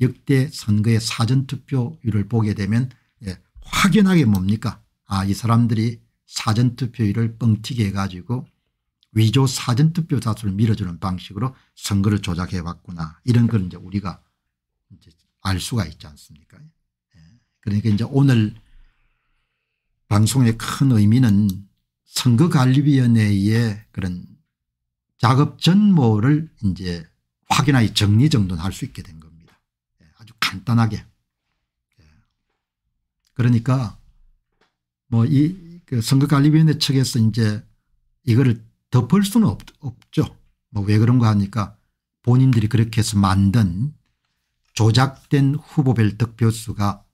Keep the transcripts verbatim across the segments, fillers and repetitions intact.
역대 선거의 사전투표율을 보게 되면 예, 확연하게 뭡니까? 아, 이 사람들이 사전투표율을 뻥튀기 해가지고 위조 사전투표 자수를 밀어주는 방식으로 선거를 조작해왔구나. 이런 걸 이제 우리가 이제 알 수가 있지 않습니까? 예. 그러니까 이제 오늘 방송의 큰 의미는 선거관리위원회의 그런 작업 전모를 이제 확연하게 정리정돈할 수 있게 된 겁니다. 간단하게. 그러니까 뭐 이 그 선거관리위원회 측에서 이제 이거를 덮을 수는 없, 없죠. 뭐 왜 그런가 하니까 본인들이 그렇게 해서 만든 조작된 후보별 득표수가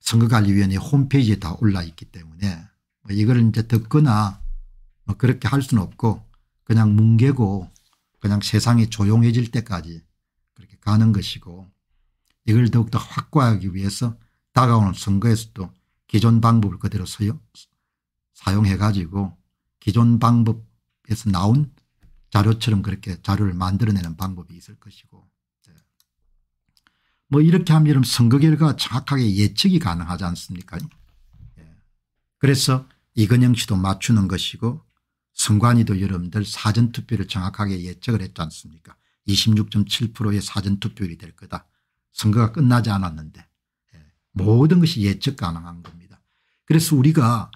선거관리위원회 홈페이지에 다 올라 있기 때문에 뭐 이걸 이제 덮거나 뭐 그렇게 할 수는 없고 그냥 뭉개고 그냥 세상이 조용해질 때까지 그렇게 가는 것이고, 이걸 더욱더 확고하기 위해서 다가오는 선거에서도 기존 방법을 그대로 서요, 사용해 가지고 기존 방법에서 나온 자료처럼 그렇게 자료를 만들어내는 방법이 있을 것이고, 뭐 이렇게 하면 선거 결과가 정확하게 예측이 가능하지 않습니까? 그래서 이근영 씨도 맞추는 것이고 선관위도 여러분들 사전투표를 정확하게 예측을 했지 않습니까? 이십육 점 칠 퍼센트의 사전투표율이 될 거다. 선거가 끝나지 않았는데 모든 것이 예측 가능한 겁니다. 그래서 우리가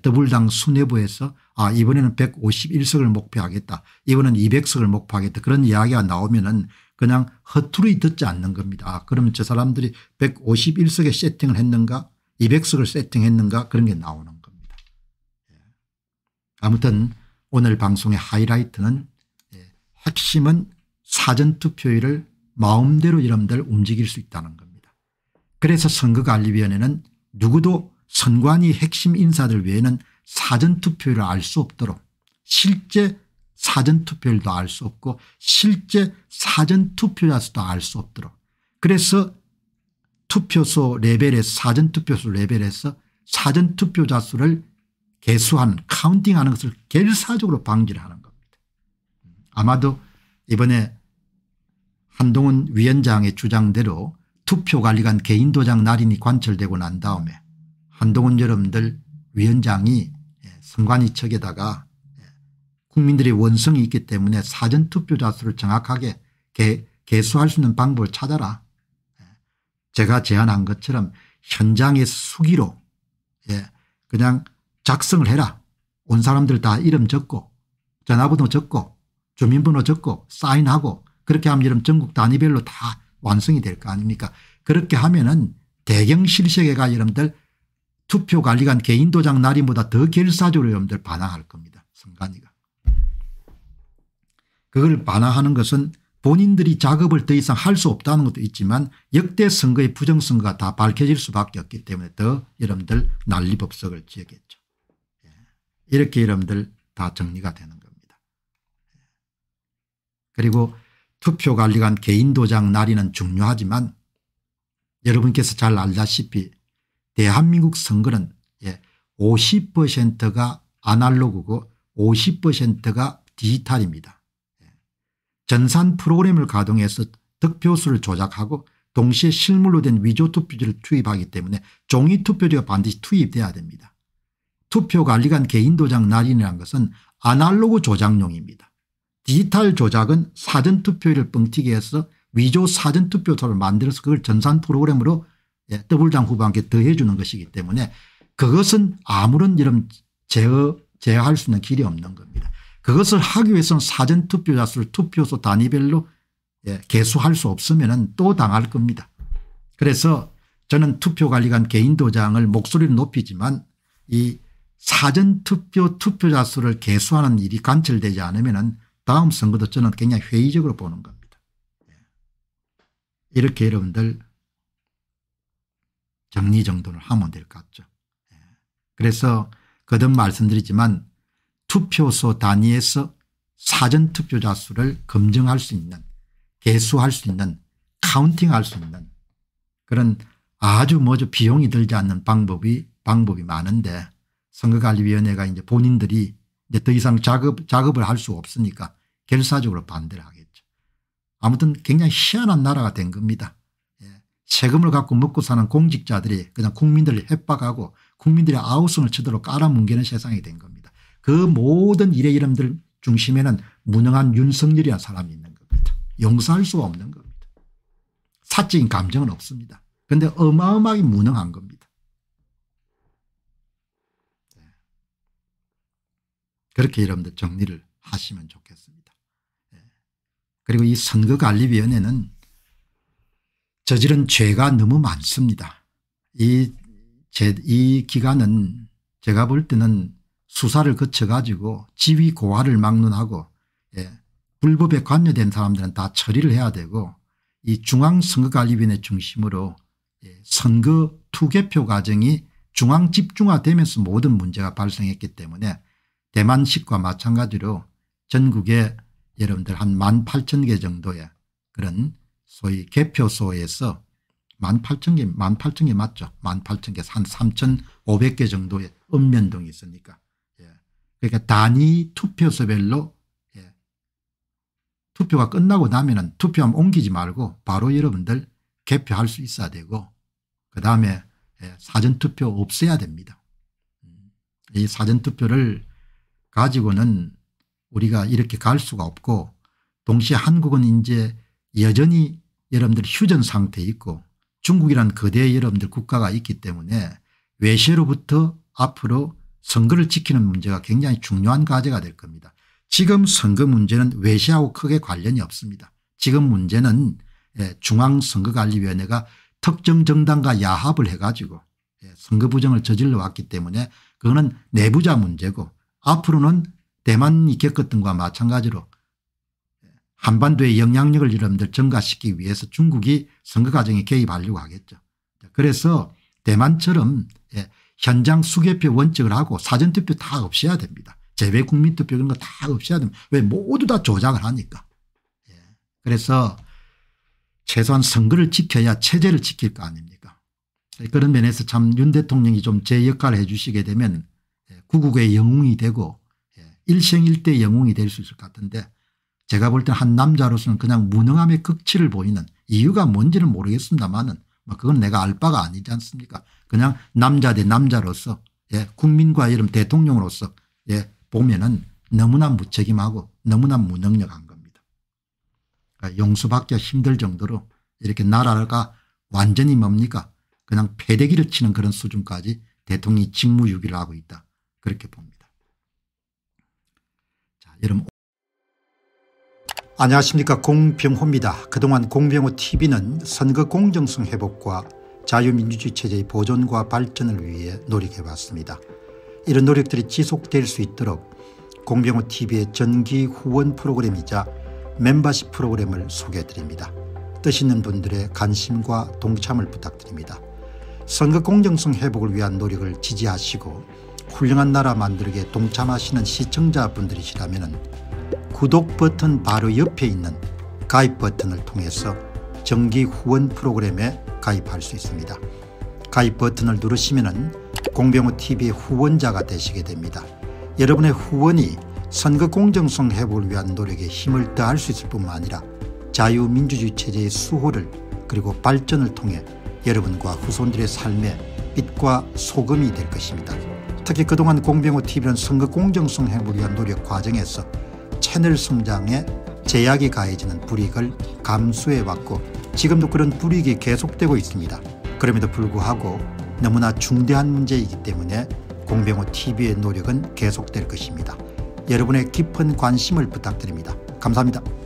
더불당 수뇌부에서 아 이번에는 백오십일 석을 목표하겠다, 이번에는 이백 석을 목표하겠다, 그런 이야기가 나오면은 그냥 허투루 듣지 않는 겁니다. 아, 그러면 저 사람들이 백오십일 석에 세팅을 했는가, 이백 석을 세팅했는가, 그런 게 나오는 겁니다. 아무튼 오늘 방송의 하이라이트는 핵심은 사전투표율을 마음대로 여러분들 움직일 수 있다는 겁니다. 그래서 선거관리위원회는 누구도 선관위 핵심 인사들 외에는 사전투표율을 알 수 없도록, 실제 사전투표율도 알 수 없고 실제 사전투표자수도 알 수 없도록, 그래서 투표소 레벨에서 사전투표소 레벨에서 사전투표자수를 계수하는, 카운팅하는 것을 결사적으로 방지를 하는 겁니다. 아마도 이번에 한동훈 위원장의 주장대로 투표관리관 개인도장 날인이 관철되고 난 다음에 한동훈 여러분들 위원장이 선관위 측에다가 국민들의 원성이 있기 때문에 사전투표자 수를 정확하게 개, 개수할 수 있는 방법을 찾아라. 제가 제안한 것처럼 현장의 수기로 그냥 작성을 해라. 온 사람들 다 이름 적고 전화번호 적고 주민번호 적고 사인하고, 그렇게 하면 여러분 전국 단위별로 다 완성이 될 거 아닙니까? 그렇게 하면은 대경 실시계가 여러분들 투표관리관 개인도장 날인보다 더 결사적으로 여러분들 반항할 겁니다. 선관위가. 그걸 반항하는 것은 본인들이 작업을 더 이상 할 수 없다는 것도 있지만 역대 선거의 부정선거가 다 밝혀질 수밖에 없기 때문에 더 여러분들 난리법석을 지어겠죠. 이렇게 여러분들 다 정리가 되는 겁니다. 그리고 투표관리관 개인도장 날인은 중요하지만 여러분께서 잘 알다시피 대한민국 선거는 오십 퍼센트가 아날로그고 오십 퍼센트가 디지털입니다. 전산 프로그램을 가동해서 득표수를 조작하고 동시에 실물로 된 위조투표지를 투입하기 때문에 종이투표지가 반드시 투입돼야 됩니다. 투표관리관 개인도장 날인이라는 것은 아날로그 조작용입니다. 디지털 조작은 사전투표율을 뻥튀기해서 위조 사전투표소를 만들어서 그걸 전산 프로그램으로 더블당 후보한테 더해주는 것이기 때문에 그것은 아무런 이런 제어, 제어할 수 있는 길이 없는 겁니다. 그것을 하기 위해서는 사전투표자 수를 투표소 단위별로 개수할 수 없으면 또 당할 겁니다. 그래서 저는 투표관리관 개인도장을 목소리를 높이지만 이 사전투표 투표자 수를 개수하는 일이 관철되지 않으면은 다음 선거도 저는 굉장히 회의적으로 보는 겁니다. 이렇게 여러분들 정리정돈을 하면 될 것 같죠. 그래서 거듭 말씀드리지만 투표소 단위에서 사전투표자 수를 검증할 수 있는, 계수할 수 있는, 카운팅할 수 있는 그런 아주 뭐죠 비용이 들지 않는 방법이 방법이 많은데, 선거관리위원회가 이제 본인들이 이제 더 이상 작업 작업을 할 수 없으니까 결사적으로 반대를 하겠죠. 아무튼 굉장히 희한한 나라가 된 겁니다. 예. 세금을 갖고 먹고 사는 공직자들이 그냥 국민들을 협박하고 국민들의 아우성을 치도록 깔아뭉개는 세상이 된 겁니다. 그 모든 일의 이름들 중심에는 무능한 윤석열이라는 사람이 있는 겁니다. 용서할 수가 없는 겁니다. 사적인 감정은 없습니다. 그런데 어마어마하게 무능한 겁니다. 그렇게 여러분들 정리를 하시면 좋겠습니다. 그리고 이 선거관리위원회는 저지른 죄가 너무 많습니다. 이, 제, 이 기간은 제가 볼 때는 수사를 거쳐 가지고 지위 고하를 막론하고, 예, 불법에 관여된 사람들은 다 처리를 해야 되고, 이 중앙선거관리위원회 중심으로 예, 선거 투개표 과정이 중앙 집중화되면서 모든 문제가 발생했기 때문에 대만식과 마찬가지로 전국에 여러분들 한 만 팔천 개 정도의 그런 소위 개표소에서 만 팔천 개, 만 팔천 개 맞죠? 만 팔천 개, 한 삼천오백 개 정도의 읍면동이 있으니까. 예. 그러니까 단위 투표소별로 예. 투표가 끝나고 나면은 투표함 옮기지 말고 바로 여러분들 개표할 수 있어야 되고, 그 다음에 예. 사전투표 없애야 됩니다. 이 사전투표를 가지고는 우리가 이렇게 갈 수가 없고, 동시에 한국은 이제 여전히 여러분들 휴전 상태에 있고 중국이란 거대 여러분들 국가가 있기 때문에 외세로부터 앞으로 선거를 지키는 문제가 굉장히 중요한 과제가 될 겁니다. 지금 선거 문제는 외세하고 크게 관련이 없습니다. 지금 문제는 중앙선거관리위원회가 특정 정당과 야합을 해가지고 선거 부정을 저질러 왔기 때문에 그거는 내부자 문제고, 앞으로는 대만이 겪었던 것과 마찬가지로 한반도의 영향력을 여러분들 증가시키기 위해서 중국이 선거 과정에 개입하려고 하겠죠. 그래서 대만처럼 현장 수개표 원칙을 하고 사전투표 다 없애야 됩니다. 재외 국민투표 이런 거 다 없애야 됩니다. 왜? 모두 다 조작을 하니까. 그래서 최소한 선거를 지켜야 체제를 지킬 거 아닙니까. 그런 면에서 참 윤 대통령이 좀 제 역할을 해 주시게 되면 구국의 영웅이 되고 일생일대 영웅이 될 수 있을 것 같은데, 제가 볼 때 한 남자로서는 그냥 무능함의 극치를 보이는 이유가 뭔지는 모르겠습니다만은 그건 내가 알 바가 아니지 않습니까. 그냥 남자 대 남자로서 예, 국민과 이름 대통령으로서 예, 보면은 너무나 무책임하고 너무나 무능력한 겁니다. 그러니까 용서받기가 힘들 정도로 이렇게 나라가 완전히 뭡니까 그냥 패대기를 치는 그런 수준까지 대통령이 직무유기를 하고 있다, 그렇게 봅니다. 자, 여러분. 안녕하십니까, 공병호입니다. 그동안 공병호티비는 선거 공정성 회복과 자유민주주의 체제의 보존과 발전을 위해 노력해왔습니다. 이런 노력들이 지속될 수 있도록 공병호티비의 정기 후원 프로그램이자 멤버십 프로그램을 소개해드립니다. 뜻 있는 분들의 관심과 동참을 부탁드립니다. 선거 공정성 회복을 위한 노력을 지지하시고 훌륭한 나라 만들기에 동참하시는 시청자분들이시라면 구독 버튼 바로 옆에 있는 가입 버튼을 통해서 정기 후원 프로그램에 가입할 수 있습니다. 가입 버튼을 누르시면 공병호티비의 후원자가 되시게 됩니다. 여러분의 후원이 선거 공정성 회복을 위한 노력에 힘을 더할 수 있을 뿐만 아니라 자유민주주의 체제의 수호를 그리고 발전을 통해 여러분과 후손들의 삶에 빛과 소금이 될 것입니다. 특히 그동안 공병호티비는 선거 공정성 회복을 위한 노력 과정에서 채널 성장에 제약이 가해지는 불이익을 감수해왔고 지금도 그런 불이익이 계속되고 있습니다. 그럼에도 불구하고 너무나 중대한 문제이기 때문에 공병호티비의 노력은 계속될 것입니다. 여러분의 깊은 관심을 부탁드립니다. 감사합니다.